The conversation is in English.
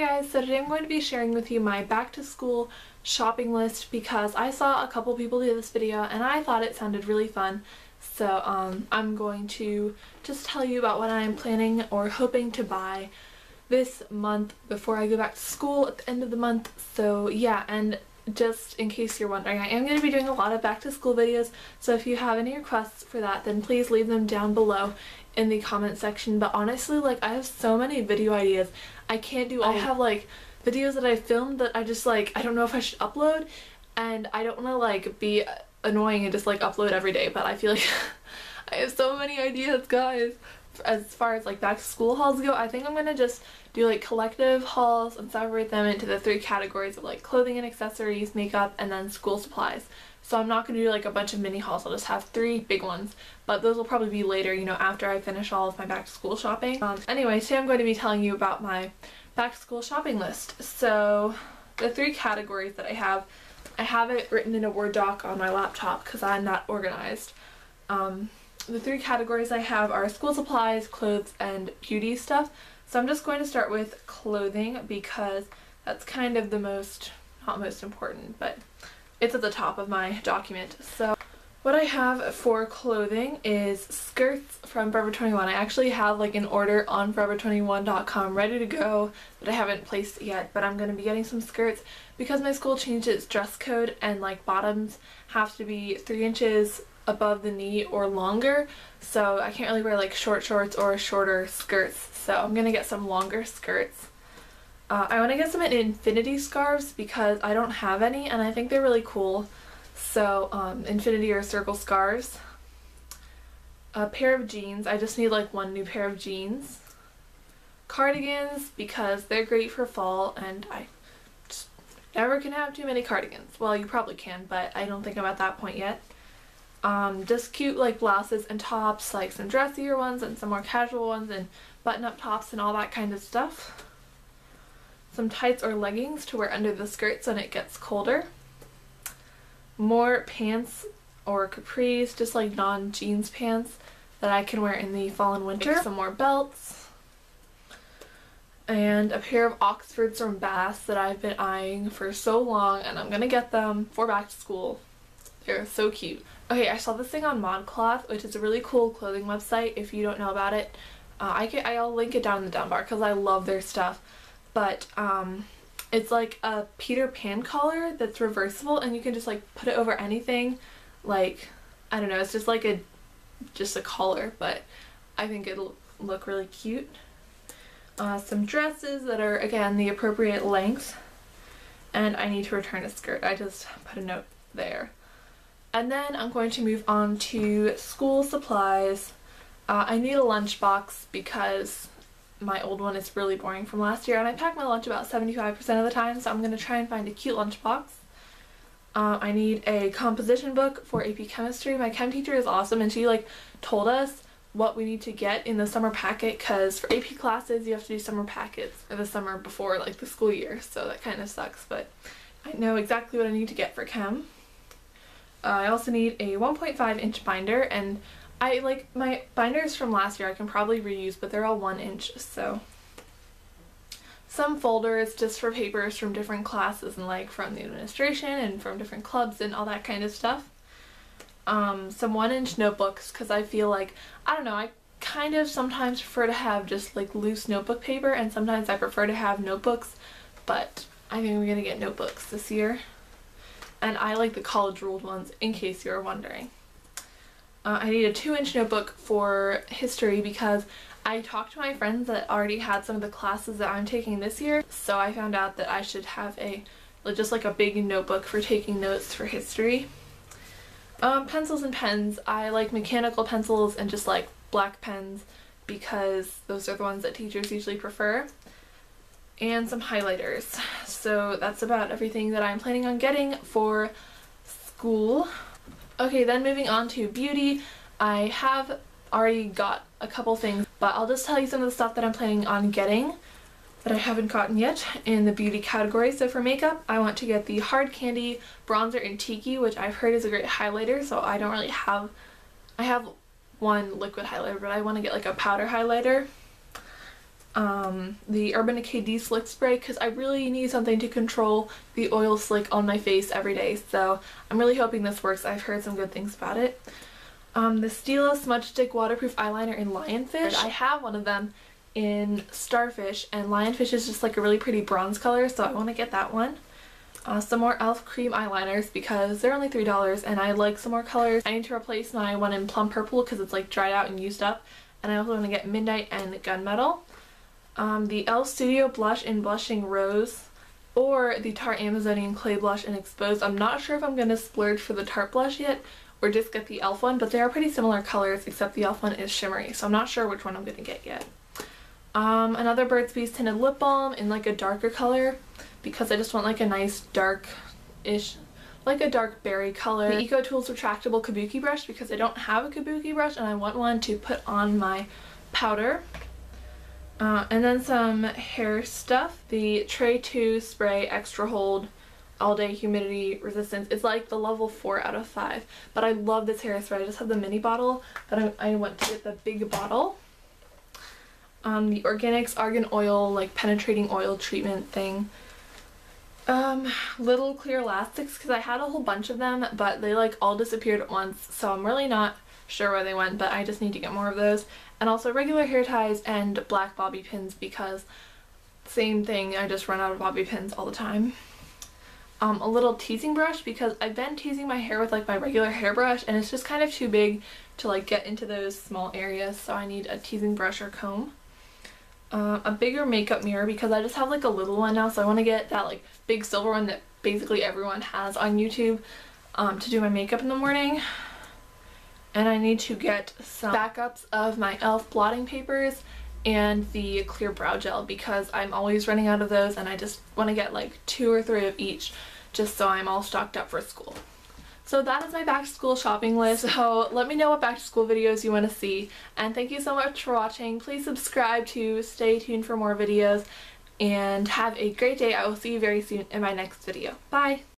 guys, so today I'm going to be sharing with you my back to school shopping list because I saw a couple people do this video and I thought it sounded really fun. So I'm going to just tell you about what I'm planning or hoping to buy this month before I go back to school at the end of the month. So yeah, and just in case you're wondering, I am going to be doing a lot of back to school videos, so if you have any requests for that, then please leave them down below in the comment section. But honestly, like, I have so many video ideas I can't do. I have like videos that I filmed that I just like, I don't know if I should upload, and I don't want to like be annoying and just like upload every day, but I feel like I have so many ideas, guys. As far as like back to school hauls go, I think I'm gonna just do like collective hauls and separate them into the three categories of like clothing and accessories, makeup, and then school supplies. So I'm not gonna do like a bunch of mini hauls, I'll just have three big ones, but those will probably be later, you know, after I finish all of my back to school shopping. Anyway, today I'm going to be telling you about my back to school shopping list. So the three categories that I have it written in a Word doc on my laptop because I'm not organized. The three categories I have are school supplies, clothes, and beauty stuff. So I'm just going to start with clothing because that's kind of the most, not most important, but it's at the top of my document. So what I have for clothing is skirts from Forever 21. I actually have like an order on forever21.com ready to go that I haven't placed yet, but I'm going to be getting some skirts because my school changed its dress code and like bottoms have to be 3 inches above the knee or longer, so I can't really wear like short shorts or shorter skirts, so I'm gonna get some longer skirts. I want to get some infinity scarves because I don't have any and I think they're really cool, so infinity or circle scarves. A pair of jeans, I just need like one new pair of jeans. Cardigans because they're great for fall and I just never can have too many cardigans. Well, you probably can, but I don't think I'm at that point yet. Just cute like blouses and tops, like some dressier ones and some more casual ones and button-up tops and all that kind of stuff. Some tights or leggings to wear under the skirts when it gets colder. More pants or capris, just like non-jeans pants that I can wear in the fall and winter. Some more belts. And a pair of Oxfords from Bass that I've been eyeing for so long and I'm gonna get them for back to school. They're so cute. Okay, I saw this thing on ModCloth, which is a really cool clothing website if you don't know about it. I'll link it down in the down bar because I love their stuff. But it's like a Peter Pan collar that's reversible and you can just like put it over anything. Like, I don't know, it's just like just a collar, but I think it'll look really cute. Some dresses that are, again, the appropriate length. And I need to return a skirt. I just put a note there. And then I'm going to move on to school supplies. I need a lunchbox because my old one is really boring from last year and I pack my lunch about 75% of the time, so I'm going to try and find a cute lunchbox. I need a composition book for AP Chemistry. My chem teacher is awesome and she like told us what we need to get in the summer packet because for AP classes you have to do summer packets or the summer before like the school year, so that kind of sucks, but I know exactly what I need to get for chem. I also need a 1.5 inch binder, and I like my binders from last year I can probably reuse, but they're all 1 inch, so. Some folders just for papers from different classes and like from the administration and from different clubs and all that kind of stuff. Some 1 inch notebooks because I feel like, I don't know, I kind of sometimes prefer to have just like loose notebook paper and sometimes I prefer to have notebooks, but I think we're gonna get notebooks this year. And I like the college ruled ones, in case you were wondering. I need a 2 inch notebook for history because I talked to my friends that already had some of the classes that I'm taking this year, so I found out that I should have just like a big notebook for taking notes for history. Pencils and pens. I like mechanical pencils and just like black pens because those are the ones that teachers usually prefer. And some highlighters. So that's about everything that I'm planning on getting for school. Okay, then moving on to beauty. I have already got a couple things, but I'll just tell you some of the stuff that I'm planning on getting that I haven't gotten yet in the beauty category. So for makeup, I want to get the Hard Candy Bronzer in Tiki, which I've heard is a great highlighter, so I don't really have... I have one liquid highlighter, but I want to get like a powder highlighter. the Urban Decay De Slick Spray because I really need something to control the oil slick on my face every day, so I'm really hoping this works. I've heard some good things about it. The Stila Smudge Stick Waterproof Eyeliner in Lionfish. I have one of them in Starfish, and Lionfish is just like a really pretty bronze color, so I want to get that one. Some more e.l.f. cream eyeliners because they're only $3 and I like some more colors. I need to replace my one in Plum Purple because it's like dried out and used up, and I also want to get Midnight and Gunmetal. The e.l.f. Studio Blush in Blushing Rose or the Tarte Amazonian Clay Blush in Exposed. I'm not sure if I'm going to splurge for the Tarte blush yet or just get the e.l.f. one, but they are pretty similar colors except the e.l.f. one is shimmery, so I'm not sure which one I'm going to get yet. Another Burt's Bees tinted lip balm in like a darker color because I just want like a nice dark-ish, like a dark berry color. The Eco Tools retractable Kabuki brush because I don't have a Kabuki brush and I want one to put on my powder. And then some hair stuff. The Tray 2 Spray Extra Hold All Day Humidity Resistance. It's like the level 4 out of 5, but I love this hairspray. I just have the mini bottle, but I want to get the big bottle. The Organics Argan Oil, like penetrating oil treatment thing. Little clear elastics because I had a whole bunch of them, but they like all disappeared at once, so I'm really not sure where they went, but I just need to get more of those. And also regular hair ties and black bobby pins because same thing, I just run out of bobby pins all the time. A little teasing brush because I've been teasing my hair with like my regular hairbrush and it's just kind of too big to like get into those small areas, so I need a teasing brush or comb. A bigger makeup mirror because I just have like a little one now, so I want to get that like big silver one that basically everyone has on YouTube to do my makeup in the morning. And I need to get some backups of my e.l.f. blotting papers and the clear brow gel because I'm always running out of those, and I just want to get like 2 or 3 of each just so I'm all stocked up for school. So that is my back to school shopping list, so let me know what back to school videos you want to see, and thank you so much for watching. Please subscribe to stay tuned for more videos, and have a great day. I will see you very soon in my next video. Bye!